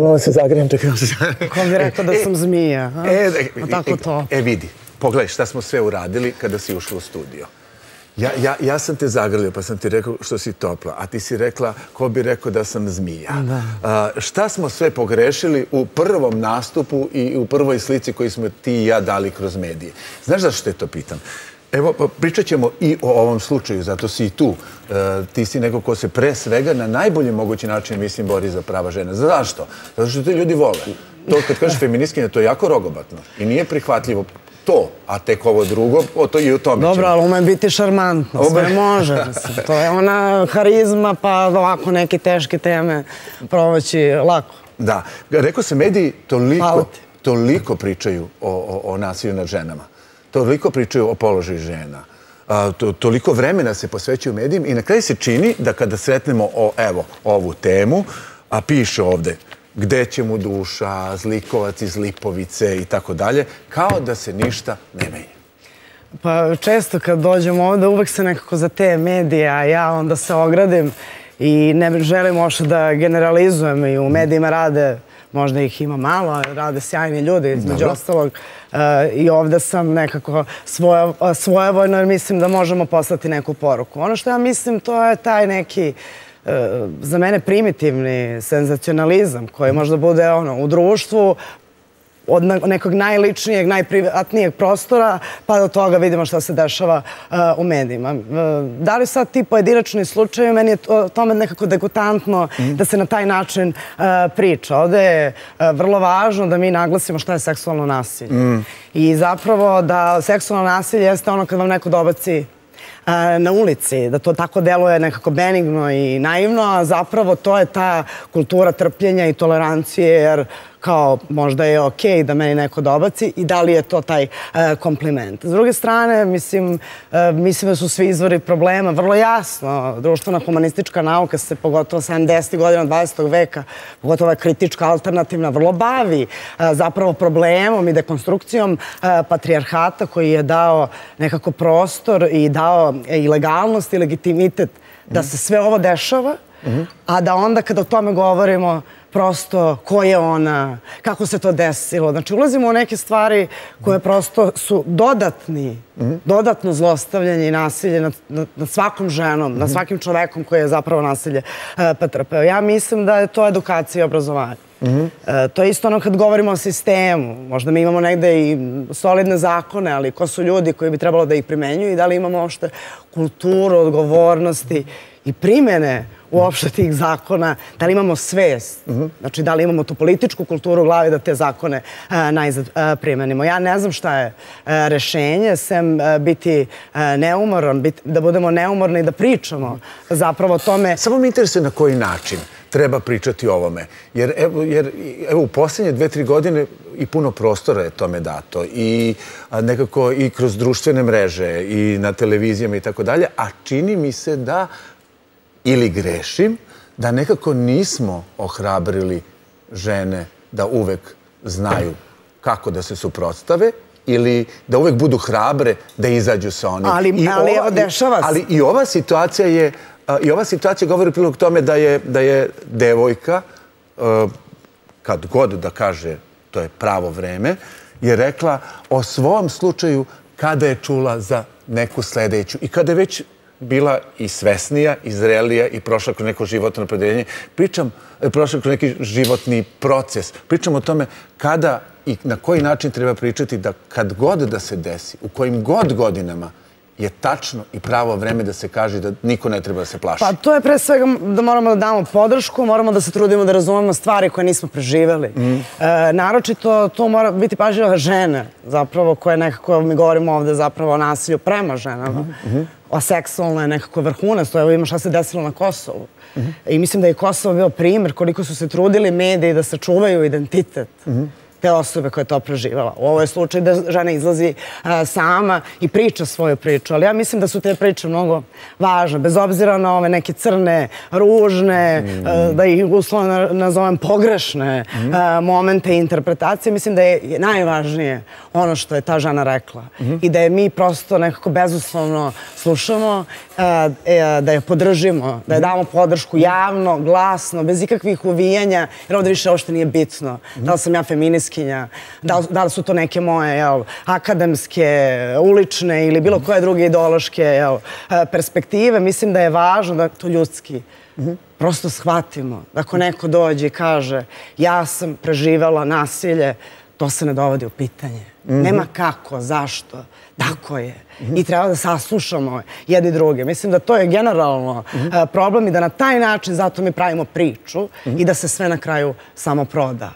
Malo se zagrijem, tako se zagrijem. Kako bi rekao da sam zmija, a? Tako to. Vidi, pogledaj šta smo sve uradili kada si ušla u studio. Ja sam te zagrlio, pa sam ti rekao što si topla, a ti si rekla ko bi rekao da sam zmija. Šta smo sve pogrešili u prvom nastupu i u prvoj slici koju smo ti i ja dali kroz medije? Znaš zašto te to pitam? Evo, pričat ćemo i o ovom slučaju, zato si i tu. Ti si neko ko se pre svega na najbolji mogući način, mislim, bori za prava žena. Zašto? Zato što te ljudi vole. To kad kažeš feministkinja, to je jako rogobatno i nije prihvatljivo to, a tek ovo drugo, to i u tome ćemo. Dobro, ali ume biti šarmantno, sve može. To je ona harizma, pa ovako neke teške teme provoći lako. Da, rekao se, mediji toliko pričaju o nasilju nad ženama. Toliko pričaju o položaju žena, toliko vremena se posvećuju medijima i na kraju se čini da kada sretnemo ovu temu, a piše ovde gde će mu duša, zlikovac iz Lipovice i tako dalje, kao da se ništa ne menja. Pa često kad dođem ovde uvek se nekako za te medije, a ja onda se ogradim i ne želim ošto da generalizujem i u medijima rade... Možda ih ima malo, rade sjajni ljudi, između ostalog. I ovdje sam nekako svojevojno, jer mislim da možemo poslati neku poruku. Ono što ja mislim, to je taj neki, za mene, primitivni senzacionalizam, koji možda bude u društvu, od nekog najličnijeg, najprivatnijeg prostora, pa do toga vidimo šta se dešava u medijima. Da li sad ti pojedinačni slučaje, meni je tome nekako degutantno da se na taj način priča. Ovdje je vrlo važno da mi naglasimo šta je seksualno nasilje. I zapravo da seksualno nasilje jeste ono kad vam neko dobaci na ulici, da to tako deluje nekako benigno i naivno, a zapravo to je ta kultura trpljenja i tolerancije, jer kao možda je okej da meni neko dobaci i da li je to taj kompliment. S druge strane, mislim da su svi izvori problema vrlo jasno. Društvena humanistička nauka se pogotovo 70. godina 20. veka, pogotovo je kritička, alternativna, vrlo bavi zapravo problemom i dekonstrukcijom patrijarhata koji je dao nekako prostor i dao i legalnost i legitimitet da se sve ovo dešava, a da onda kada o tome govorimo prosto ko je ona, kako se to desilo. Znači, ulazimo u neke stvari koje prosto su dodatno zlostavljanje i nasilje nad svakom ženom, nad svakim čovekom koji je zapravo nasilje pretrpeo. Ja mislim da je to edukacija i obrazovanje. To je isto ono kad govorimo o sistemu. Možda mi imamo negde i solidne zakone, ali ko su ljudi koji bi trebalo da ih primenjuju i da li imamo uopšte kulturu, odgovornosti i primjene uopšte tih zakona, da li imamo svest, znači da li imamo tu političku kulturu u glavi da te zakone najzad primenimo. Ja ne znam šta je rešenje, sem biti neumoran, da budemo neumorni i da pričamo zapravo o tome. Samo mi interesuje na koji način treba pričati o ovome, jer evo u posljednje 2-3 godine i puno prostora je tome dato i nekako i kroz društvene mreže i na televizijama i tako dalje, a čini mi se da ili grešim, da nekako nismo ohrabrili žene da uvek znaju kako da se suprotstave ili da uvek budu hrabre da izađu sa onim. Ali evo dešava se. Ali i ova situacija je, i ova situacija govori prilog tome da je devojka, kad god da kaže to je pravo vreme, je rekla o svom slučaju kada je čula za neku sledeću i kada je već bila i svesnija, i zrelija i prošla kroz neko životno opredeljenje. Prošla kroz neki životni proces. Pričam o tome kada i na koji način treba pričati da kad god da se desi, u kojim god godinama je tačno i pravo vreme da se kaže da niko ne treba da se plaši. Pa to je pre svega da moramo da damo podršku, moramo da se trudimo da razumemo stvari koje nismo preživjeli. Naročito to mora biti pažljiva žena, zapravo, koje nekako, mi govorimo ovde zapravo o nasilju prema ženama. A seksualno je nekako vrhunasto. Evo ima šta se desilo na Kosovu. I mislim da je Kosovo bio primer koliko su se trudili mediji da sačuvaju identitet te osobe koja je to proživala. U ovoj slučaju da žena izlazi sama i priča svoju priču, ali ja mislim da su te priče mnogo važne, bez obzira na ove neke crne, ružne, da ih uslovno nazovem pogrešne momente i interpretacije. Mislim da je najvažnije ono što je ta žena rekla i da je mi prosto nekako bezuslovno slušamo, da je podržimo, da je damo podršku javno, glasno, bez ikakvih uvijanja, jer ovdje više uopšte nije bitno da li sam ja feministkinja, da li su to neke moje akademske, ulične ili bilo koje druge ideološke perspektive. Mislim da je važno da to ljudski prosto shvatimo. Ako neko dođe i kaže ja sam preživjela nasilje, to se ne dovodi u pitanje. Nema kako, zašto, tako je. I treba da saslušamo jedni druge. Mislim da to je generalno problem i da na taj način zato mi pravimo priču i da se sve na kraju samo proda.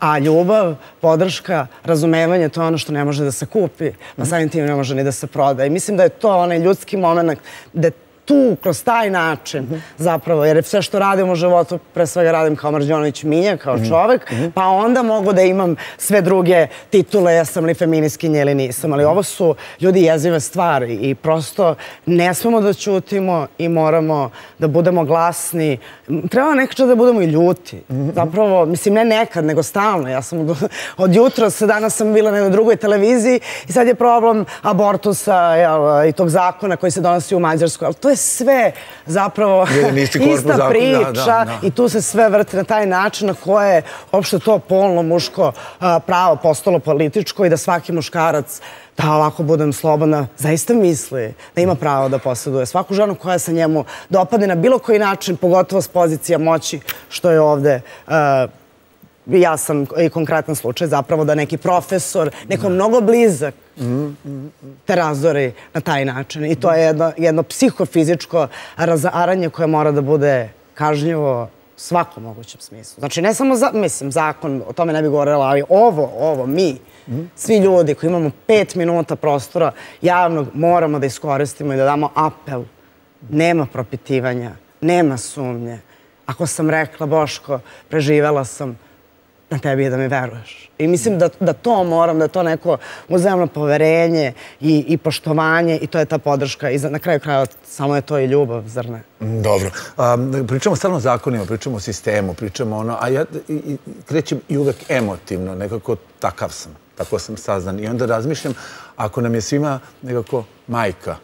A ljubav, podrška, razumevanje, to je ono što ne može da se kupi, pa samim tim ne može ni da se proda. I mislim da je to onaj ljudski moment gde tu, kroz taj način, zapravo, jer sve što radim u životu, pre svega radim kao Marđonović Minja, kao čovek, pa onda mogu da imam sve druge titule, jesam li feministkinja ili nisam, ali ovo su, ljudi, jezive stvari i prosto ne smemo da ćutimo i moramo da budemo glasni. Treba nekada da budemo i ljuti. Zapravo, mislim, ne nekad, nego stalno. Ja sam od jutra, danas sam bila na jednoj drugoj televiziji i sad je problem abortusa i tog zakona koji se donosi u Mađarskoj, ali to je sve zapravo ista priča i tu se sve vrti na taj način na koje je uopšte to polno muško pravo postalo političko i da svaki muškarac, da ovako budem slobodna, zaista misli da ima pravo da posjeduje svaku ženu koja se njemu dopadne na bilo koji način, pogotovo s pozicija moći, što je ovde ja sam i konkretan slučaj zapravo da neki profesor, neko mnogo blizak te razdori na taj način. I to je jedno psihofizičko razaranje koje mora da bude kažnjivo u svakom mogućem smislu. Znači, ne samo, mislim, zakon, o tome ne bi govorila, ali ovo, mi, svi ljudi koji imamo 5 minuta prostora javnog, moramo da iskoristimo i da damo apel. Nema propitivanja, nema sumnje. Ako sam rekla, Boško, preživjela sam, na tebi je da mi veruješ. I mislim da to moram, da je to neko uzajamno poverenje i poštovanje i to je ta podrška. I na kraju kraja samo je to i ljubav, zar ne? Dobro. Pričamo stalno o zakonima, pričamo o sistemu, pričamo ono, a ja krećem i uvek emotivno, nekako takav sam, tako sam sazdan. I onda razmišljam, ako nam je svima nekako majka,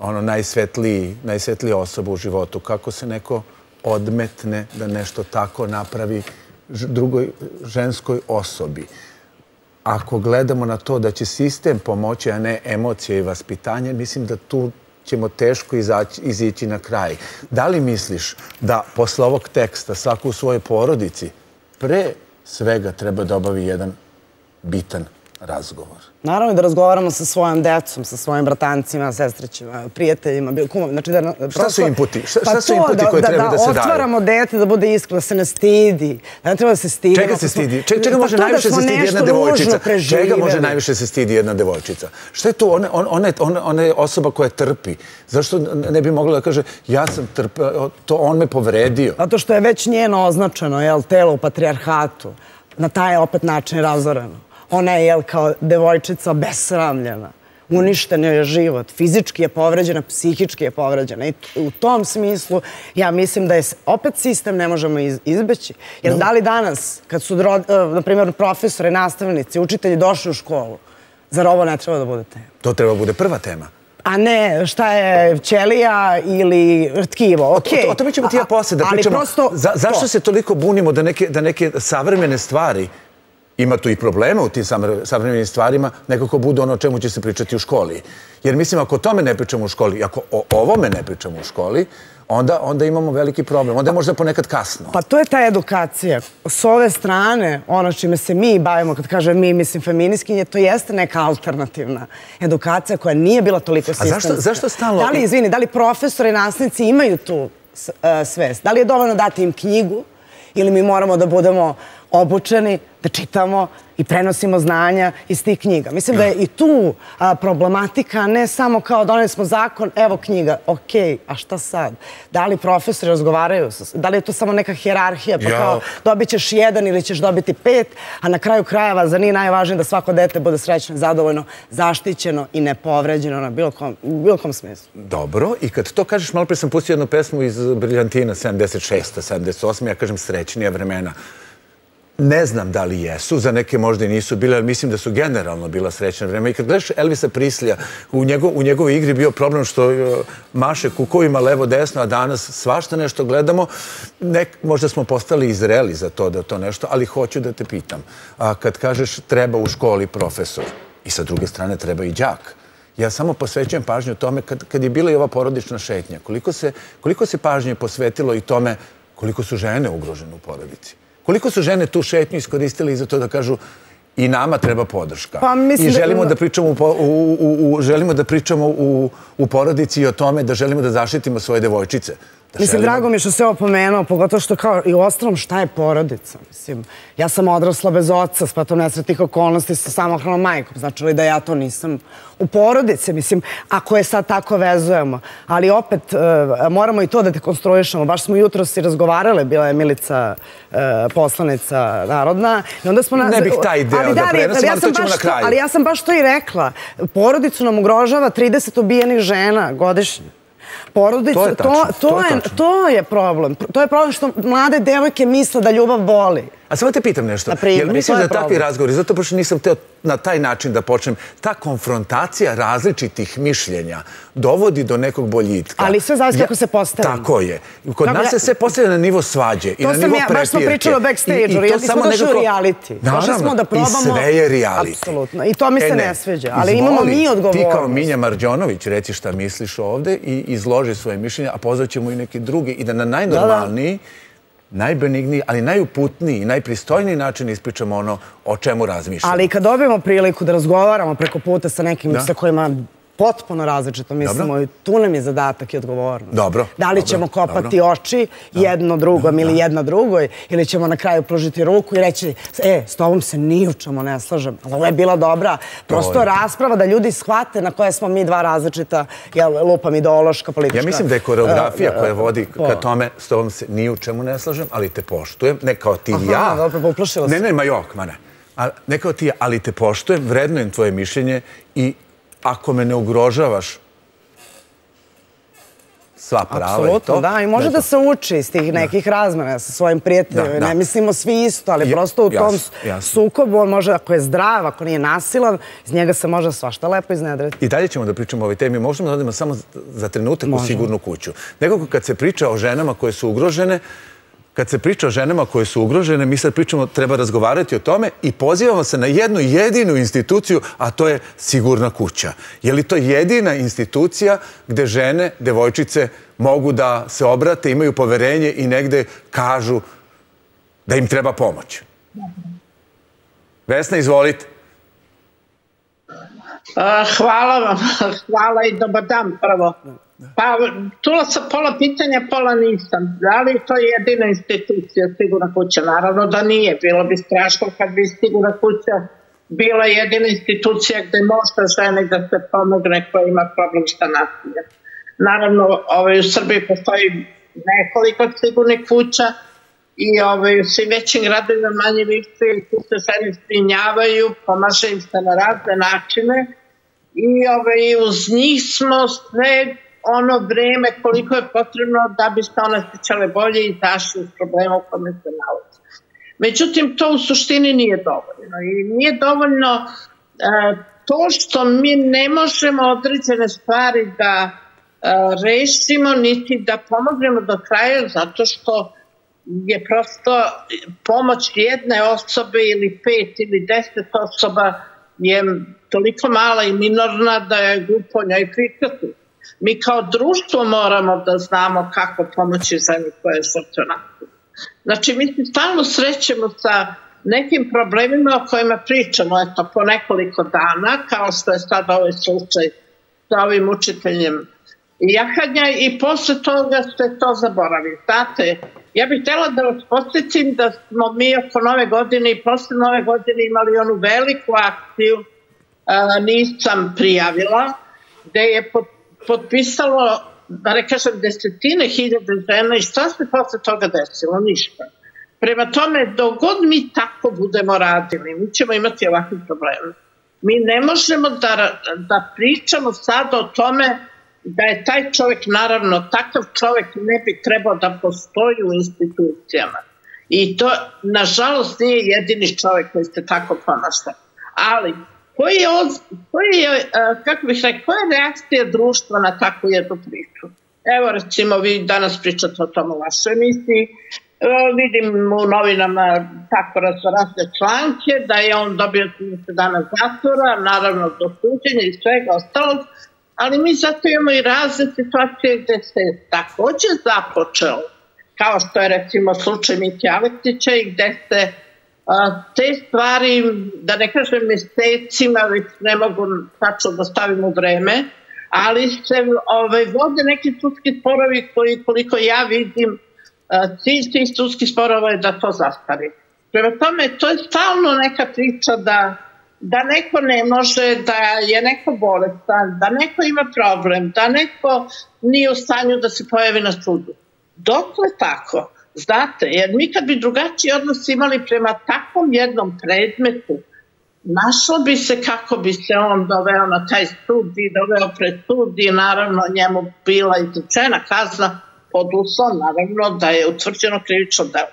ono najsvetlija osoba u životu, kako se neko odmetne da nešto tako napravi drugoj ženskoj osobi. Ako gledamo na to da će sistem pomoći, a ne emocije i vaspitanje, mislim da tu ćemo teško izići na kraj. Da li misliš da posle ovog teksta svako u svojoj porodici pre svega treba da obavi jedan bitan razgovor? Naravno da razgovaramo sa svojom decom, sa svojim bratancima, sestrićima, prijateljima, kumovima. Šta su inputi? Šta su inputi koje treba da se daju? Da otvaramo dete, da bude iskreno, da se ne stidi. Da ne treba da se stidi. Čega se stidi? Čega može najviše se stidi jedna devojčica? Čega može najviše se stidi jedna devojčica? Šta je to? Ona je osoba koja trpi. Zašto ne bi mogla da kaže ja sam trpeo, on me povredio? Zato što je već njeno označeno telo u patrijarhatu. Na taj opet način je razoreno. Ona je kao devojčica besramljena, uništen je život, fizički je povređena, psihički je povređena i u tom smislu ja mislim da je opet sistem ne možemo izbeći. Jer da li danas, kad su, na primjer, profesori, nastavnici, učitelji došli u školu, zar ovo ne treba da bude tema? To treba da bude prva tema. A ne, šta je ćelija ili tkivo. O tome ćemo ti ja posle da pričamo. Zašto se toliko bunimo da neke savremene stvari... Ima tu i problema u tim savremenim stvarima, nekako budu ono o čemu će se pričati u školi. Jer mislim, ako o tome ne pričamo u školi, ako o ovome ne pričamo u školi, onda imamo veliki problem. Onda je možda ponekad kasno. Pa to je ta edukacija. S ove strane, ono čime se mi bavimo, kad kažem mi, mislim, feministkinje, to jeste neka alternativna edukacija koja nije bila toliko sistemska. A zašto stalno... Da li profesori i nastavnici imaju tu svest? Da li je dovoljno dati im knjigu ili mi moramo da budemo obučeni da čitamo i prenosimo znanja iz tih knjiga. Mislim da je i tu problematika, ne samo kao doneli smo zakon, evo knjiga, okej, a šta sad? Da li profesori razgovaraju? Da li je to samo neka hijerarhija? Pa kao dobit ćeš 1 ili ćeš dobiti 5, a na kraju krajeva za njih najvažnije da svako dete bude srećno i zadovoljno, zaštićeno i nepovređeno na bilo kom smislu. Dobro, i kad to kažeš, malo prije sam pustio jednu pesmu iz Briljantina 76. 78. Ja kažem srećnija vremena. Ne znam da li jesu, za neke možda i nisu bile, ali mislim da su generalno bila srećna vremena. I kad gledaš Elvisa Prislija, u njegovoj igri bio problem što maše kukovima levo-desno, a danas svašta nešto gledamo. Možda smo postali zreli za to, da to nešto, ali hoću da te pitam. Kad kažeš treba u školi profesor i sa druge strane treba i đak, ja samo posvećujem pažnju tome kad je bila i ova porodična šetnja. Koliko se pažnje posvetilo i tome koliko su žene ugrožene u porodici? Koliko su žene tu šetnju iskoristile i za to da kažu i nama treba podrška. I želimo da pričamo u porodici i o tome da želimo da zaštitimo svoje devojčice. Mislim, drago mi je što se ovo pomenuo, pogotovo što kao i u ostalom šta je porodica. Mislim, ja sam odrasla bez oca, spatom nesretnih okolnosti sa samohranom majkom. Znači li da ja to nisam u porodici, mislim, ako je sad tako vezujemo. Ali opet, moramo i to da dekonstruišemo. Baš smo jutro si razgovarale, bila je Milica poslanica narodna. Ne bih taj deo da prenosim, ali to ćemo na kraju. Ali ja sam baš to i rekla. Porodicu nam ugrožava 30 ubijenih žena godišnje. Porodica, to je problem. To je problem što mlade devojke misle da ljubav boli. A samo te pitam nešto. Jer misliš da takvi razgovori, zato pošto nisam hteo na taj način da počnem, ta konfrontacija različitih mišljenja dovodi do nekog boljitka. Ali sve zavisi kako se postavimo. Tako je. Kod nas se sve postavlja na nivo svađe i na nivo prepirke. Baš smo pričali o backstage-u, jer smo došli u reality. Naravno, i sve je reality. Apsolutno. I to mi se ne sviđa. Ali imamo mi odgovornost. Ti kao Minja Marđonović reci šta misliš ovde i izloži svoje mišljenja, a pozvat ćemo i neke druge i da na najnormalniji, najbenigniji, ali najuputniji i najpristojniji način ispričamo ono o čemu razmišljamo. Ali i kad dobijemo priliku da razgovaramo preko puta sa nekim sa kojima potpuno različito mislimo i tu nam je zadatak i odgovornost. Da li ćemo kopati oči jedno drugom ili jedna drugoj ili ćemo na kraju pružiti ruku i reći s tobom se ni u čemu ne slažem. Ovo je bila dobra prosto rasprava da ljudi shvate na koje smo mi dva različita, lupam, ideološka, politička. Ja mislim da je koreografija koja vodi ka tome s tobom se ni u čemu ne slažem, ali te poštujem, ne kao ti i ja. Ne, ne kao ti ja, ali te poštujem, vrednujem tvoje mišljenje i ako me ne ugrožavaš, sva prava je to. Apsolutno, da. I može da se uči iz tih nekih razmena sa svojim prijateljima. Ne mislimo svi isto, ali prosto u tom sukobu on može, ako je zdrav, ako nije nasilan, iz njega se može svašta lepo iznedreti. I dalje ćemo da pričamo o ovoj temi. Možemo da odemo samo za trenutak u sigurnu kuću. Nekako kad se priča o ženama koje su ugrožene, mi sad pričamo, treba razgovarati o tome i pozivamo se na jednu jedinu instituciju, a to je Sigurna kuća. Je li to jedina institucija gde žene, devojčice mogu da se obrate, imaju poverenje i negde kažu da im treba pomoć? Vesna, izvolite. Hvala vam. Hvala i dobar dan prvo. Pa, čula sam pola pitanja, pola nisam. Da li to je jedina institucija Sigurna kuća? Naravno da nije. Bilo bi strašno kad bi Sigurna kuća bila jedina institucija gde možda žene da se pomogne koja ima problem sa nasiljem. Naravno, u Srbiji postoji nekoliko Sigurnih kuća i u svim većim gradovima manje više i tu se žene zbrinjavaju, pomaže im se na razne načine i uz njih smo sve ono vreme koliko je potrebno da bi se one sjećale bolje i zašli iz problema u kome se nalazi. Međutim, to u suštini nije dovoljno. I nije dovoljno to što mi ne možemo određene stvari da rešimo niti da pomognemo do kraja zato što je prosto pomoć jedne osobe ili 5 ili 10 osoba je toliko mala i minorna da je glupo njoj prihvatiti. Mi kao društvo moramo da znamo kako pomoći ženi koja je žrtva nasilja. Znači, mi se stalno srećemo sa nekim problemima o kojima pričamo, eto, po nekoliko dana, kao što je sad ovaj slučaj sa ovim učiteljem jahanja i posle toga se to zaboravi. Znate, Ja bih htjela da vas podsjetim da smo mi oko nove godine i posle nove godine imali onu veliku akciju Nisam prijavila, gde je potpisalo, da ne kažem, desetine hiljada žena i šta se posle toga desilo? Ništa. Prema tome, dok god mi tako budemo radili, mi ćemo imati ovakve probleme. Mi ne možemo da pričamo sad o tome da je taj čovjek, naravno, takav čovjek ne bi trebao da postoji u institucijama. I to, nažalost, nije jedini čovjek koji se tako ponaša. Ali, koja je reakcija društva na takvu jednu priču? Evo, recimo, vi danas pričate o tom u vašoj emisiji. Vidim u novinama tako razne članke da je on dobio 30 dana zatvora, naravno do suđenja i svega ostalog, ali mi zato imamo i razne situacije gde se također započeo, kao što je recimo slučaj Mike Aleksića i gde se te stvari, da ne kažem mesecima, već ne mogu tačno da stavim u vreme, ali se vode neki sudski sporovi koji, koliko ja vidim, cilj tih sudskih sporova je da to zastari. Prema tome, to je stalno neka priča da neko ne može, da je neko bolestan, da neko ima problem, da neko nije u stanju da se pojavi na sudu. Dokle tako? Znate, jer mi kad bi drugačiji odnos imali prema takvom jednom predmetu, našlo bi se kako bi se on doveo na taj sud i doveo pred sud i naravno njemu bila izrečena kazna pod uslovom, naravno, da je utvrđeno krivično delo.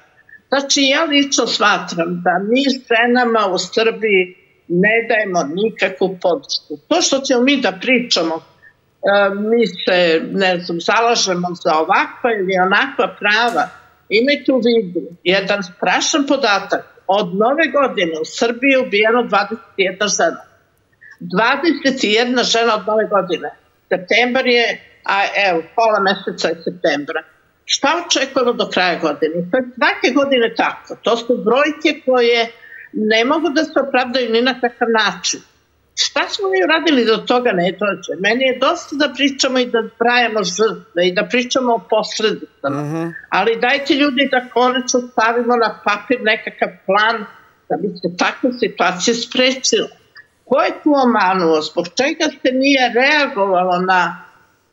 Znači, ja lično smatram da mi ženama u Srbiji ne dajemo nikakvu podršku. To što ćemo mi da pričamo, mi se, ne znam, zalažemo za ovakva ili onakva prava. Imajte u vidu jedan strašan podatak. Od nove godine u Srbiji je ubijeno 21 žena. 21 žena od nove godine. Septembar je, a evo, pola meseca je septembra. Šta očekujemo do kraja godine? To je svake godine tako. To su brojke koje ne mogu da se opravdaju ni na takav način. Šta smo mi uradili do toga ne dođe? Meni je dosta da pričamo i da zbrajamo žrtve i da pričamo o posledicama. Ali dajte ljudi da konačno stavimo na papir nekakav plan da bi se takve situacije sprečile. Ko je tu omanuo? Zbog čega se nije reagovalo na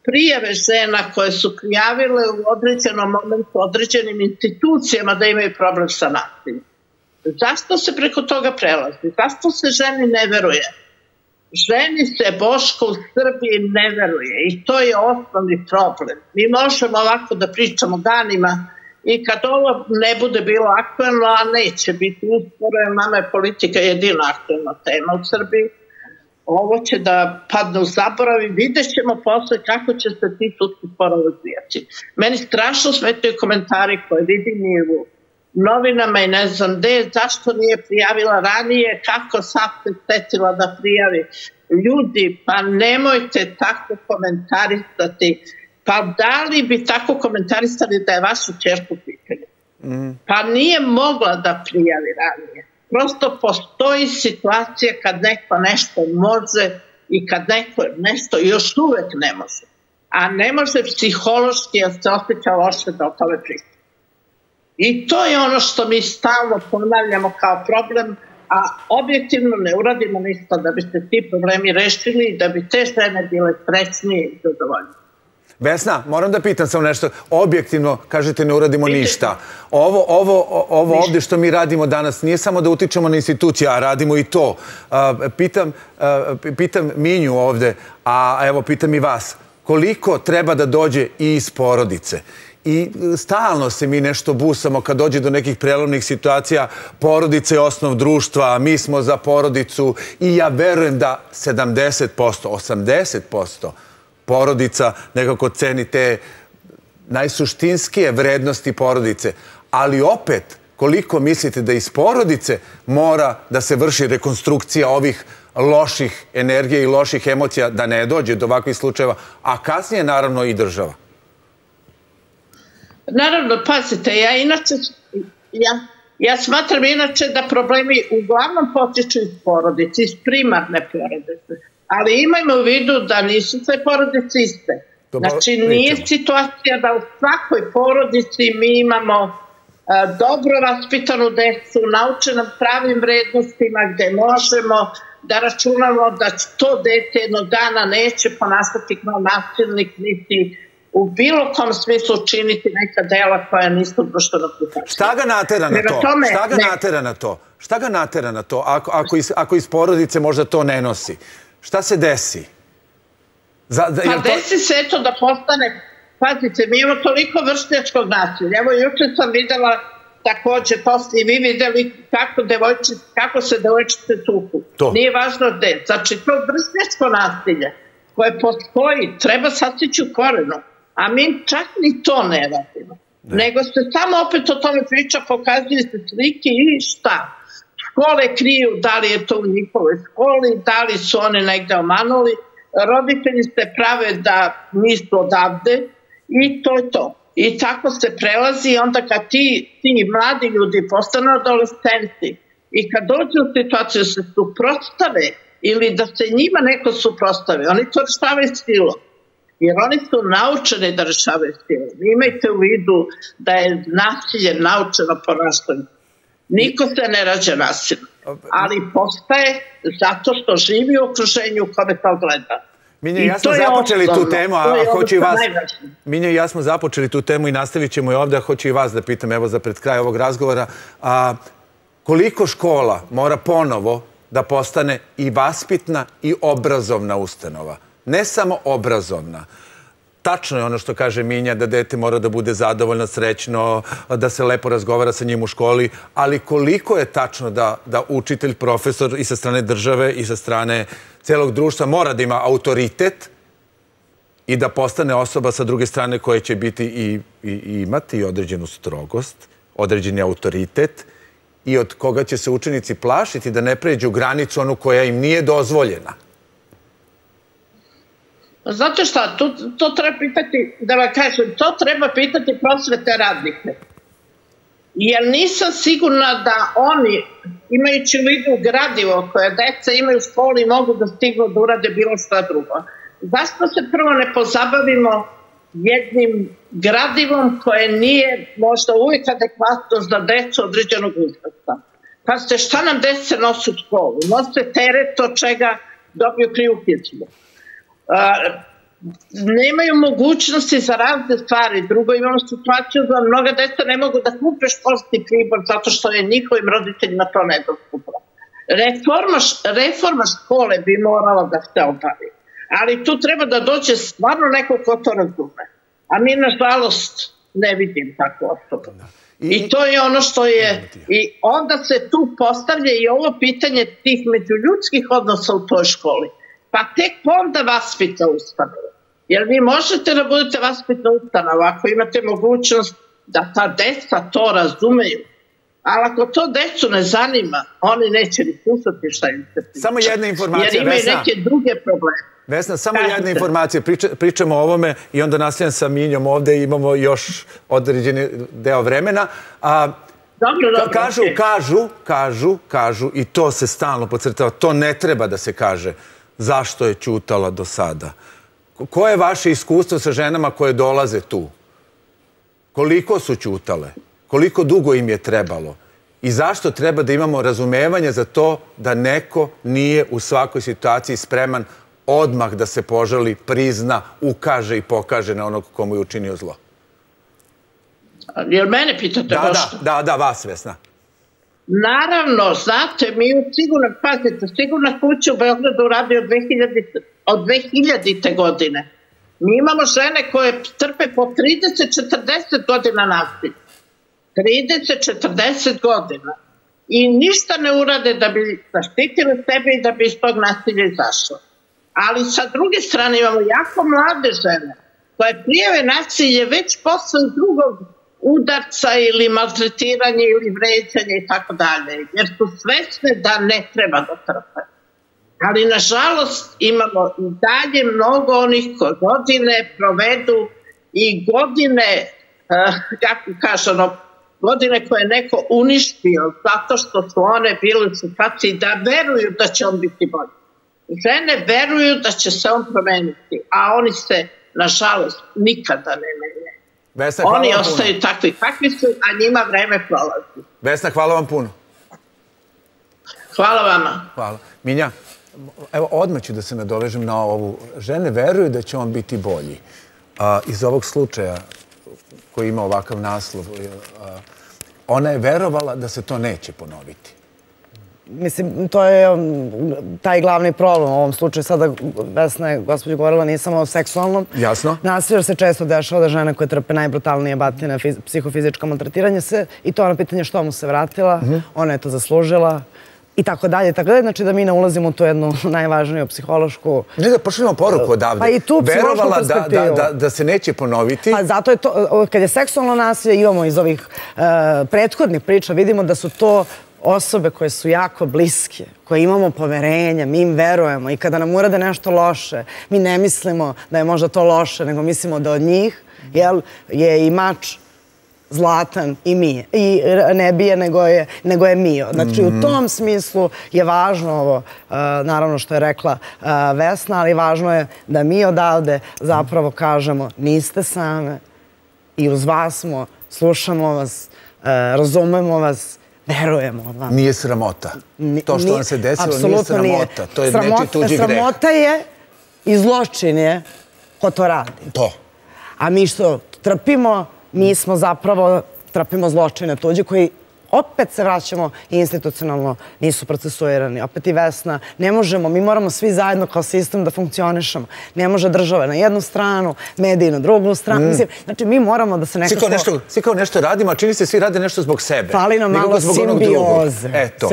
prijave žena koje su prijavile u određenom momentu određenim institucijama da imaju problem sa nasiljem? Zašto se preko toga prelazi? Zašto se ženi ne veruje? Ženi se, Boško, u Srbiji ne veruje i to je osnovni problem. Mi možemo ovako da pričamo danima i kad ovo ne bude bilo aktuelno, a neće biti uskoro, jer nama je politika jedina aktuelna tema u Srbiji, ovo će da padne u zaborav i vidjet ćemo posle kako će se ti sudski sporovi odvijati. Meni strašno smetaju komentari koje vidim i u novinama i ne znam gde, zašto nije prijavila ranije, kako sad se setila da prijavi. Ljudi, pa nemojte tako komentarisati. Pa da li bi tako komentarisali da je vašu ćerku pitanje? Pa nije mogla da prijavi ranije. Prosto postoji situacija kad neko nešto može i kad neko nešto još uvek ne može. A ne može psihološki jer se osjeća loše da o tome priča. I to je ono što mi stalno ponavljamo kao problem, a objektivno ne uradimo ništa da bi se ti problemi rešili i da bi te žene bile srećnije i zadovoljne. Vesna, moram da pitam samo nešto. Objektivno, kažete, ne uradimo ništa. Ovo ovdje što mi radimo danas nije samo da utičemo na institucije, a radimo i to. Pitam Minju ovdje, a evo pitam i vas. Koliko treba da dođe i iz porodice? I stalno se mi nešto busamo kad dođe do nekih prelomnih situacija. Porodica je osnov društva, mi smo za porodicu i ja verujem da 70%, 80% porodica nekako ceni te najsuštinskije vrednosti porodice. Ali opet, koliko mislite da iz porodice mora da se vrši rekonstrukcija ovih loših energija i loših emocija da ne dođe do ovakvih slučajeva, a kasnije naravno i država? Naravno, pazite, ja smatram inače da problemi uglavnom potiču iz porodice, iz primarne porodice. Ali imajmo u vidu da nisu sve porodice iste. Znači, nije situacija da u svakoj porodici mi imamo dobro raspitanu decu, naučena pravim vrednostima gde možemo da računamo da to dete jednog dana neće ponastati kao nasilnik niti u bilo kom smislu činiti neka dela koja nisu društveno prihvatljiva. Šta ga natera na to? Šta ga natera na to ako iz porodice možda to ne nosi? Šta se desi? Pa desi se eto da postane... Pazite, mi imamo toliko vršnjačkog nasilja. Evo, juče sam videla također poslije i vi videli kako se devojčice tuku. Nije važno gde. Znači, to vršnjačko nasilje koje postoji, treba sastići u korenu. A mi čak ni to ne radimo. Nego se samo opet o tome priča, pokazuju se slike i šta? Škole kriju, da li je to u njihovoj školi, da li su one negde omanuli. Roditelji se prave da nisu odavde i to je to. I tako se prelazi i onda kad ti mladi ljudi postanu adolescenti i kad dođu u situaciju da se suprotstave ili da se njima neko suprotstave, oni to rešavaju silom. Jer oni su naučeni da rešavaju silom. Imajte u vidu da je nasilje naučeno ponašanje. Niko se ne rađa nasilno, ali postaje zato što živi u okruženju u kome to gleda. Minja i ja smo započeli tu temu, a hoću i vas... Minja i ja smo započeli tu temu i nastavit ćemo i ovdje, a hoću i vas da pitam, evo za pred kraj ovog razgovora, koliko škola mora ponovo da postane i vaspitna i obrazovna ustanova? Ne samo obrazovna. Tačno je ono što kaže Minja, da dete mora da bude zadovoljno, srećno, da se lepo razgovara sa njim u školi, ali koliko je tačno da učitelj, profesor i sa strane države i sa strane celog društva mora da ima autoritet i da postane osoba sa druge strane koja će biti i imati određenu strogost, određeni autoritet i od koga će se učenici plašiti da ne pređu granicu onu koja im nije dozvoljena. Znate šta, to treba pitati, da vam kažem, to treba pitati prosvetne radnike. Jer nisam sigurna da oni, imajući u vidu gradivo koje deca imaju u školi, mogu da stignu da urade bilo šta drugo. Zašto se prvo ne pozabavimo jednim gradivom koje nije možda uvijek adekvatno za decu određenog uzrasta? Pazite, šta nam dece nosi u školu? Nose teret od čega dobiju krivu kičmu. Nemaju mogućnosti za razne stvari. Drugo, imamo situaciju da mnoga deca ne mogu da kupe školski pribor zato što je njihovim roditeljima to nedostupno. Reforma škole bi morala da se obavi. Ali tu treba da dođe stvarno neko ko to razume. A mi, nažalost, ne vidim takvu osobu. I to je ono što je... I onda se tu postavlja i ovo pitanje tih međuljudskih odnosa u toj školi. Pa tek onda vaspitna ustanova. Jer vi možete da budete vaspitna ustanova ako imate mogućnost da ta deca to razumeju. Ali ako to decu ne zanima, oni neće ni slušati šta im se priča. Samo jedna informacija, Vesna. Jer imaju neke druge probleme. Vesna, samo jedna informacija. Pričamo o ovome i onda nastavljam sa Minjom ovde. Imamo još određeni deo vremena. Kažu, i to se stalno podcrtava, to ne treba da se kaže. Zašto je ćutala do sada? Koje je vaše iskustvo sa ženama koje dolaze tu? Koliko su ćutale? Koliko dugo im je trebalo? I zašto treba da imamo razumevanje za to da neko nije u svakoj situaciji spreman odmah da se požali, prizna, ukaže i pokaže na onog komu je učinio zlo? Jel mene pitate vašto? Da, vas, Vesna. Naravno, znate, mi u Sigurna, pazite, Sigurna kuća u Beogradu radi od 2000. godine. Mi imamo žene koje trpe po 30-40 godina nasilja. 30-40 godina. I ništa ne urade da bi zaštitile sebe i da bi iz tog nasilja izašlo. Ali sa druge strane imamo jako mlade žene koje prijave nasilje već posle drugog udarca ili maltretiranje ili vređanje i tako dalje. Jer su svesne da ne treba da trpe. Ali nažalost imamo i dalje mnogo onih koji godine provedu i godine koje je neko uništio zato što su one bile u situaciji da veruju da će on biti bolji. Žene veruju da će se on promeniti, a oni se nažalost nikada ne menjaju. Oni ostaju takvi kakvi su, a njima vreme prolazi. Vesna, hvala vam puno. Hvala vama. Hvala. Minja, evo odmah ću da se nadovežem na ovu. Žene veruju da će on biti bolji. Iz ovog slučaja koji ima ovakav naslov, ona je verovala da se to neće ponoviti. Mislim, to je taj glavni problem u ovom slučaju. Sada Vesna je, gospođo, govorila nije samo o seksualnom nasilju, jer se često dešava da žene koje trpe najbrutalnije batine, psihofizičko maltretiranje se, i to je ono pitanje što mu se vratila, ona je to zaslužila, i tako dalje. Tako dalje, znači da mi ne ulazimo u tu jednu najvažniju psihološku... Ne, da pošaljemo poruku odavde. Pa i tu psihološku perspektivu. Verovala da se neće ponoviti. Pa zato je to, kad je seksualno nasilje, imamo iz ovih prethodnih priča, vidimo da su to osobe koje su jako bliske, koje imamo poverenja, mi im verujemo, i kada nam urade nešto loše, mi ne mislimo da je možda to loše, nego mislimo da od njih je i mač zlatan i ne bije, nego je mio. Znači, u tom smislu je važno ovo, naravno što je rekla Vesna, ali važno je da mi odavde zapravo kažemo niste same i uz vas smo, slušamo vas, razumemo vas, verujemo vam. Nije sramota. To što vam se desilo nije sramota. To je nečiji tuđi greh. Sramota je i zločin je ko to radi. To. A mi što trpimo, mi smo zapravo trpimo zločine tuđe koji opet se vraćamo i institucionalno nisu procesuirani. Opet i Vesna. Ne možemo, mi moramo svi zajedno kao sistem da funkcionišemo. Ne može država na jednu stranu, mediji na drugu stranu. Znači, mi moramo da se nekako... Svi kao nešto radimo, a čini se svi rade nešto zbog sebe. Fali nam malo simbioze. Eto.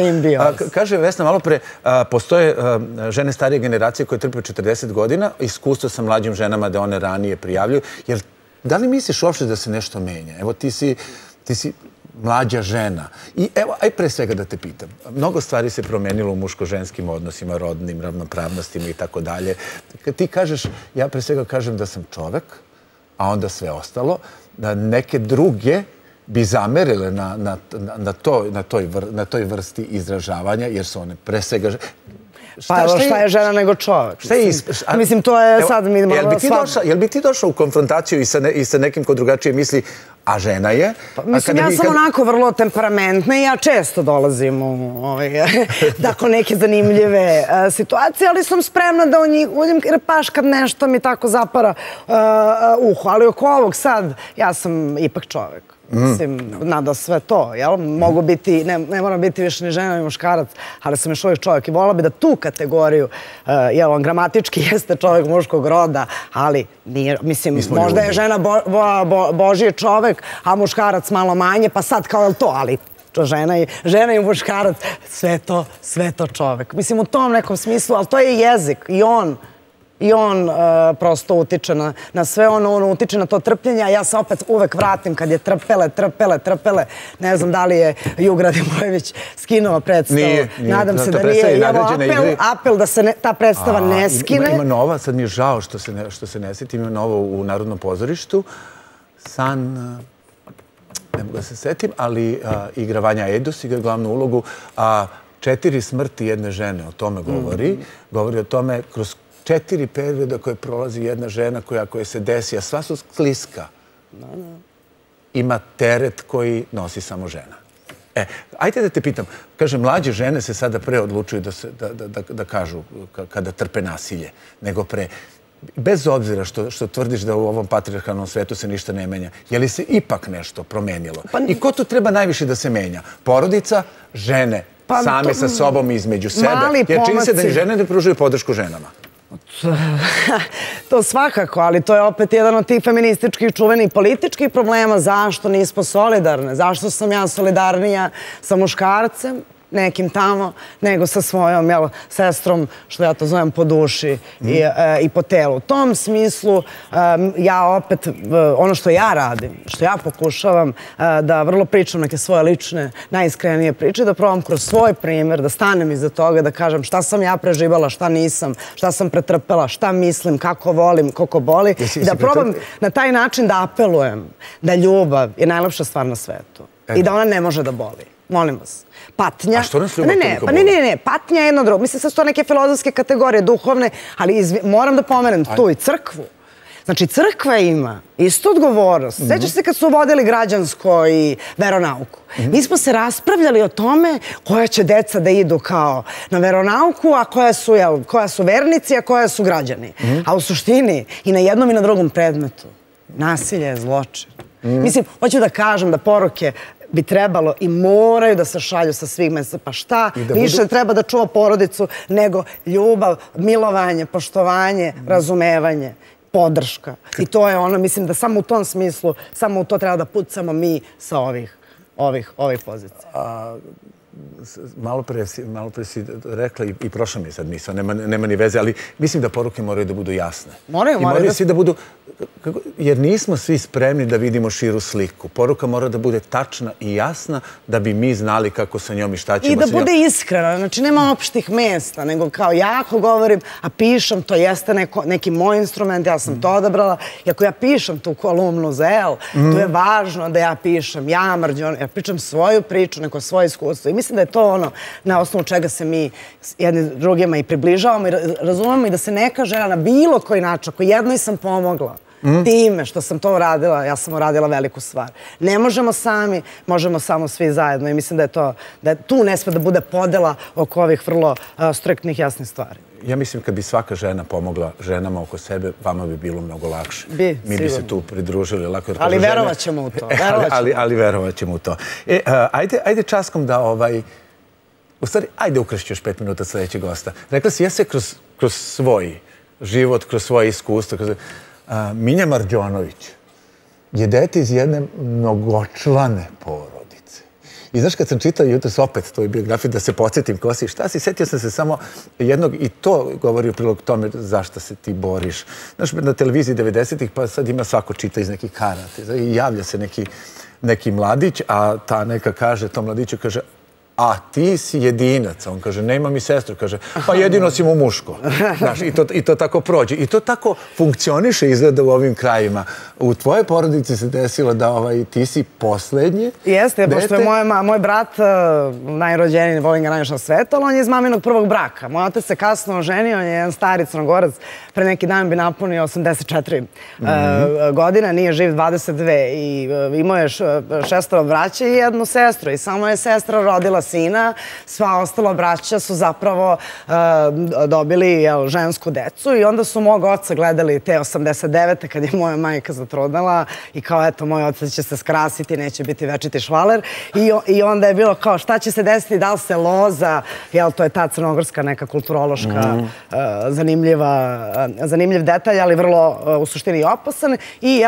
Kaže Vesna malo pre, postoje žene starije generacije koje trpe 40 godina, iskustvo sa mlađim ženama da one ranije prijavljuju. Jer da li misliš uopšte da se nešto menja? Evo, ti si mlađa žena. I evo, aj pre svega da te pitam. Mnogo stvari se promenilo u muško-ženskim odnosima, rodnim ravnopravnostima i tako dalje. Kad ti kažeš, ja pre svega kažem da sam čovek, a onda sve ostalo, da neke druge bi zamerile na toj vrsti izražavanja, jer su one pre svega... Pa evo, šta je žena nego čovjek? Mislim, to je sad... Jel bi ti došao u konfrontaciju i sa nekim ko drugačije misli, a žena je? Mislim, ja sam onako vrlo temperamentna i ja često dolazim u tako neke zanimljive situacije, ali sam spremna da uđem, jer paš kad nešto mi tako zapara uho. Ali oko ovog sad, ja sam ipak čovjek. Mislim, nada sve to, jel? Mogu biti, ne moram biti više ni žena ni muškarac, ali sam još uvijek čovjek i volila bi da tu kategoriju, jel, on gramatički jeste čovjek muškog roda, ali nije, mislim, možda je žena božji čovjek, a muškarac malo manje, pa sad kao je li to, ali... žena i muškarac, sve to čovjek. Mislim, u tom nekom smislu, ali to je jezik i on prosto utiče na sve, ono utiče na to trpljenje, a ja se opet uvek vratim kad je trpele. Ne znam da li je Jug Radivojević skinuo predstavu. Nadam se da nije. Evo apel da se ta predstava ne skine. Ima nova, sad mi je žao što se ne sjeti, ima novo u Narodnom pozorištu. San... ne mogu da se setim, ali igra Vanja Ejdus, igra glavnu ulogu. 4 smrti jedne žene o tome govori. Govori o tome kroz 4 perioda koje prolazi jedna žena koja se desi, a sva su skliska. Ima teret koji nosi samo žena. E, ajde da te pitam. Kaže, mlađe žene se sada pre odlučuju da kažu kada trpe nasilje, nego pre. Bez obzira što tvrdiš da u ovom patrijarhalnom svetu se ništa ne menja, je li se ipak nešto promenilo? I ko tu treba najviše da se menja? Porodica, žene, same sa sobom i između sebe. Jer čini se da ni žene ne pružaju podršku ženama. To svakako, ali to je opet jedan od tih feminističkih čuvenih političkih problema. Zašto nismo solidarne? Zašto sam ja solidarnija sa muškarcem, nekim tamo, nego sa svojom sestrom, što ja to zovem, po duši i po telu. U tom smislu, ja opet, ono što ja radim, što ja pokušavam da vrlo pričam neke svoje lične, najiskrenije priče, da probam kroz svoj primjer, da stanem iza toga, da kažem šta sam ja preživjela, šta nisam, šta sam pretrpela, šta mislim, kako volim, koliko boli, i da probam na taj način da apelujem da ljubav je najlepša stvar na svetu i da ona ne može da boli. Molim vas. Patnja... A što nas ljubav toliko boli? Ne, patnja je jedno drugo. Mislim, sad su to neke filozofske kategorije, duhovne, ali moram da pomenem tu i crkvu. Znači, crkva ima istu odgovornost. Sjećaš se kad su vodili građansko i veronauku. Mi smo se raspravljali o tome koja će deca da idu kao na veronauku, a koja su vernici, a koja su građani. A u suštini, i na jednom i na drugom predmetu, nasilje je zločin. Mislim, hoću da kažem da poruke bi trebalo i moraju da se šalju sa svih mesta. Pa šta? Više treba da čuva porodicu nego ljubav, milovanje, poštovanje, razumevanje, podrška. I to je ono, mislim da samo u tom smislu, samo u to treba da pucamo mi sa ovih pozicija. Malo pre si rekla i prošla mi je sad misla, nema ni veze, ali mislim da poruke moraju da budu jasne. Moraju svi da budu, jer nismo svi spremni da vidimo širu sliku. Poruka mora da bude tačna i jasna da bi mi znali kako sa njom i šta ćemo sa njom. I da bude iskrena, znači nema opštih mesta, nego kao ja ako govorim, a pišem, to jeste neki moj instrument, ja sam to odabrala, i ako ja pišem tu kolumnu za El, to je važno da ja pišem, ja Marđonović, ja pričam svoju priču, neko svoje iskustvo. Mislim da je to ono na osnovu čega se mi jedni drugima i približavamo i razumemo i da se neka žena na bilo koji način, ako jednoj sam pomogla time što sam to uradila, ja sam uradila veliku stvar. Ne možemo sami, možemo samo svi zajedno i mislim da je to, da tu ne sme da bude podela oko ovih vrlo striktnih jasnih stvari. Ja mislim kad bi svaka žena pomogla ženama oko sebe, vama bi bilo mnogo lakše. Mi bi se tu pridružili lako. Ali verovat ćemo u to. Ali verovat ćemo u to. Ajde časkom da u stvari, ajde ukrašću još 5 minuta sljedećeg gosta. Rekla si, ja se kroz svoj život, kroz svoje iskustvo. Minja Marđonović je dete iz jedne mnogočlane porodice. I znaš, kad sam čitao jutros opet tvoju biografiju, da se podsjetim ko si, šta si, setio sam se samo jednog, i to govori u prilog tome zašto se ti boriš. Znaš, na televiziji 90-ih, pa sad ima svako čita iz nekih karate. I javlja se neki mladić, a ta neka kaže, tom mladiću kaže, a ti si jedinac. On kaže, ne imam i sestru. Kaže, pa jedino si mu muško. Znaš, i to tako prođe. I to tako funkcioniše, izgleda, u ovim krajima. U tvojoj porodici se desilo da ti si poslednje. Jeste, pošto je moj brat najrođeni, volim ga najviše na svetu, ali on je iz maminog prvog braka. Moj otac se kasno oženio, on je jedan stari Crnogorac. Pre neki dan bi napunio 84 godina, nije živ 22. I imao je 6 braća i 1 sestru. I samo je sestra rodila sina, sva ostala braća su zapravo dobili žensku decu i onda su mog oca gledali te 89. kad je moja majka zatrudnela i kao eto, moj otac će se skrasiti, neće biti večiti švaler i onda je bilo kao šta će se desiti, da li se loza, jel to je ta crnogorska neka kulturološka zanimljiv detalj, ali vrlo u suštini opasan i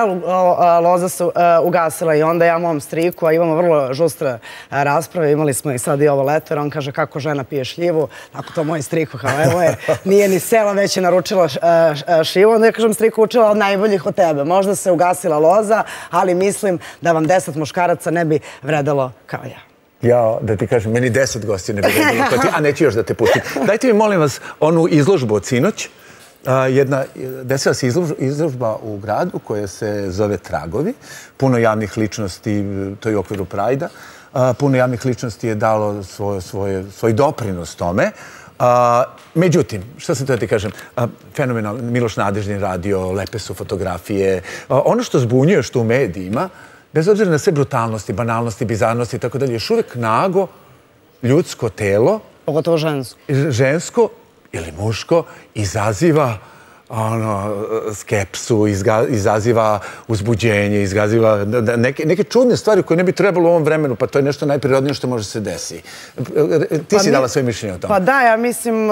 loza se ugasila i onda ja mom striku, a imamo vrlo žustre rasprave, imali smo i sad i ovo leto, jer on kaže kako žena pije šljivu, tako to moj striku, kao evo je, nije ni sela, već je naručila šljivu, onda ja kažem striku učila od najboljih od tebe, možda se ugasila loza, ali mislim da vam 10 muškaraca ne bi vredalo kao ja. Jao, da ti kažem, meni 10 gosti ne bi vredalo kao ti, a neću još da te pustim. Dajte mi, molim vas, onu izložbu od sinoć, desila se izložba u gradu koja se zove Tragovi, puno javnih ličnosti, to je u okviru Prajda, puno javnih ličnosti je dalo svoj doprinos tome. Međutim, šta sam to da ti kažem, fenomenalno, Miloš Nadeždin radio, lepe su fotografije. Ono što zbunjuje što u medijima, bez obzira na sve brutalnosti, banalnosti, bizarnosti i tako dalje, još uvijek nago ljudsko telo, pogotovo žensko ili muško, izaziva skepsu, izaziva uzbuđenje, izaziva neke čudne stvari koje ne bi trebalo u ovom vremenu, pa to je nešto najprirodnije što može se desiti. Ti si dala svoje mišljenje o tome. Pa da, ja mislim,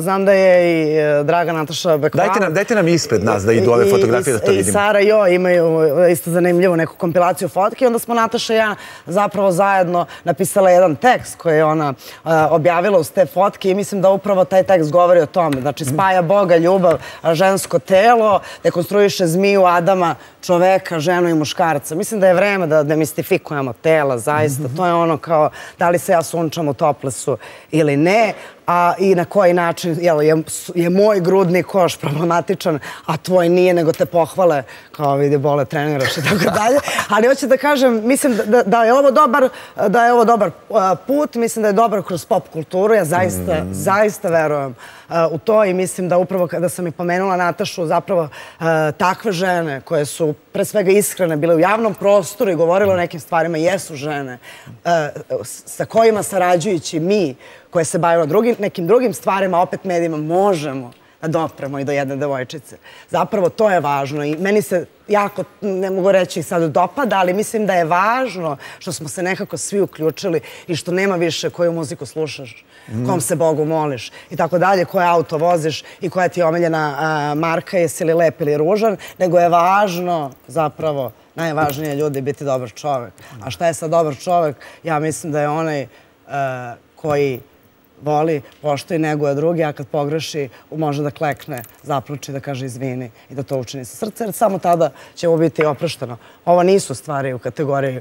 znam da je i draga Nataša Bekova. Dajte nam ispred nas da idu ove fotografije da to vidimo. I Sara i Jo imaju isto zanimljivu neku kompilaciju fotke i onda smo Nataša i ja zapravo zajedno napisala jedan tekst koji je ona objavila uz te fotke i mislim da upravo taj tekst govori o tome. Znači, spaja Boga, ljubav, žensko telo, dekonstruiše zmiju Adama, čoveka, ženu i muškarca. Mislim da je vreme da demistifikujemo tela, zaista. To je ono kao da li se ja sunčam u toplesu ili ne. i na koji način je moj grudni koš problematičan, a tvoj nije, nego te pohvale, kao vidi, Bole, treniraš i tako dalje. Ali hoću da kažem, mislim da je ovo dobar put, mislim da je dobar kroz pop kulturu, ja zaista verujem u to i mislim da upravo kada sam i pomenula Natašu, zapravo takve žene koje su pre svega iskrene, bile u javnom prostoru i govorile o nekim stvarima, jesu žene sa kojima sarađujući mi, koje se bavimo nekim drugim stvarima, opet medijima, možemo da dopremo i do jedne devojčice. Zapravo to je važno i meni se jako, ne mogu reći sad dopada, ali mislim da je važno što smo se nekako svi uključili i što nema više koju muziku slušaš, kom se Bogu moliš i tako dalje, koje auto voziš i koja ti je omiljena marka, jesi li lep ili ružan, nego je važno zapravo, najvažnije je ljudi biti dobar čovek. A šta je sad dobar čovek? Ja mislim da je onaj koji voli, pošto i neguje drugi, a kad pogreši, može da klekne, zapruči, da kaže izvini i da to učini sa srce, jer samo tada će mu biti oprošteno. Ovo nisu stvari u kategoriji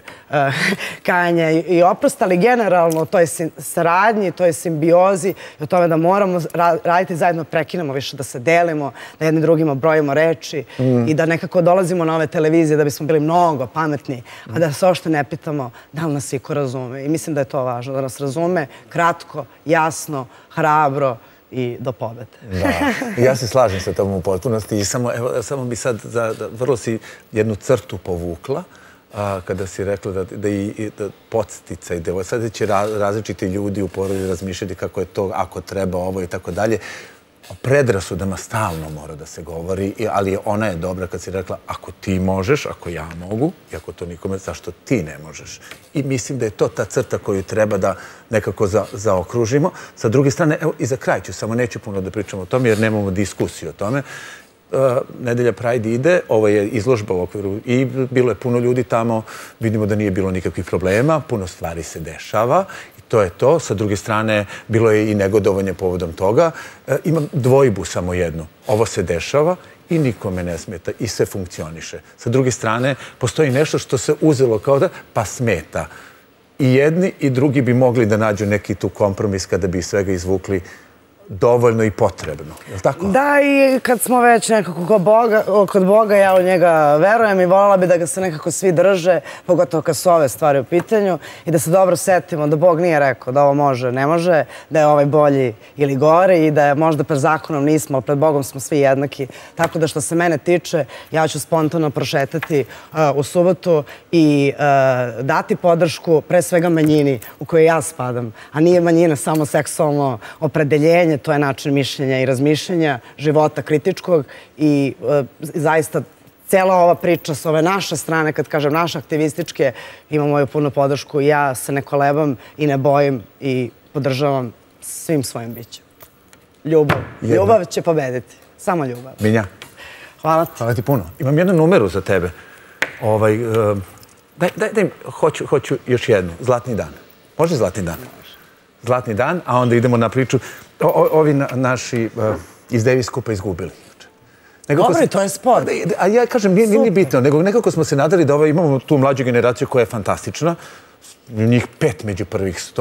kajanja i oprosta, ali generalno o toj saradnji, toj simbiozi i o tome da moramo raditi zajedno, prekinemo više, da se delimo, da jednim drugima brojimo reči i da nekako dolazimo na ove televizije da bismo bili mnogo pametni, a da se ošte ne pitamo da li nas iko razume. I mislim da je to važno, da nas razume kratko, jasno, hrabro i do pobede. Ja se slažem sa tom u potpunosti i samo bi sad, vrlo si jednu crtu povukla kada si rekla da i podsticaj, sad će različiti ljudi u porodi razmišljati kako je to, ako treba ovo i tako dalje. O predrasudama stalno mora da se govori, ali ona je dobra kad si rekla ako ti možeš, ako ja mogu i ako to nikome, zašto ti ne možeš. I mislim da je to ta crta koju treba da nekako zaokružimo. Sa druge strane, evo i za kraj ću, samo neću puno da pričam o tome jer nemamo diskusiju o tome. Nedelja Pride ide, ovo je izložba u okviru i bilo je puno ljudi tamo, vidimo da nije bilo nikakvih problema, puno stvari se dešava. To je to. Sa druge strane, bilo je i negodovanje povodom toga. Imam dvojbu samo jednu. Ovo se dešava i nikome ne smeta i sve funkcioniše. Sa druge strane, postoji nešto što se uzelo kao da pa smeta. I jedni i drugi bi mogli da nađu neki tu kompromis kada bi svega izvukli dovoljno i potrebno. Je li tako? Da, i kad smo već nekako kod Boga, ja u njega verujem i voljela bi da ga se nekako svi drže, pogotovo kad su ove stvari u pitanju, i da se dobro setimo da Bog nije rekao da ovo može, ne može, da je ovaj bolji ili gori i da je možda pred zakonom nismo, ali pred Bogom smo svi jednaki. Tako da što se mene tiče, ja ću spontano prošetati u subotu i dati podršku pre svega manjini u kojoj ja spadam, a nije manjina samo seksualno opredeljenje, to je način mišljenja i razmišljenja, života kritičkog i zaista cela ova priča s ove naše strane, kad kažem naše aktivističke, ima moju punu podršku i ja se ne kolebam i ne bojim i podržavam svim svojim bićem. Ljubav. Ljubav će pobediti. Samo ljubav. Minja. Hvala ti. Hvala ti puno. Imam jednu numeru za tebe. Daj, hoću još jednu. Zlatni dan. Može Zlatni dan? Zlatni dan, a onda idemo na priču. Ovi naši iz Devi skupa izgubili. Dobro, to je sport. A ja kažem, nije ni bitno, nego nekako smo se nadali da imamo tu mlađu generaciju koja je fantastična, njih 5 među prvih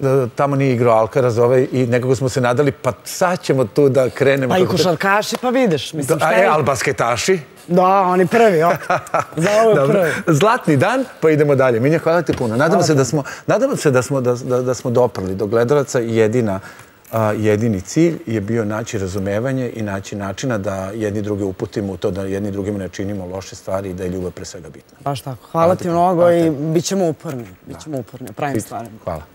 100, tamo nije igrao Alcaraz i nekako smo se nadali, pa sad ćemo tu da krenemo. Pa i košarkaši, pa vidiš. Ali basketaši? Da, oni prvi, ok. Za ovo prvi. Zlatni dan, pa idemo dalje. Minja, hvala ti puno. Nadam se da smo doprli do gledalaca i jedini cilj je bio naći razumevanje i naći načina da jedni druge uputimo u to, da jedni drugima ne činimo loše stvari i da je ljubav pre svega bitna. Baš tako. Hvala ti mnogo i bit ćemo uporni. Pravim stvarima. Hvala.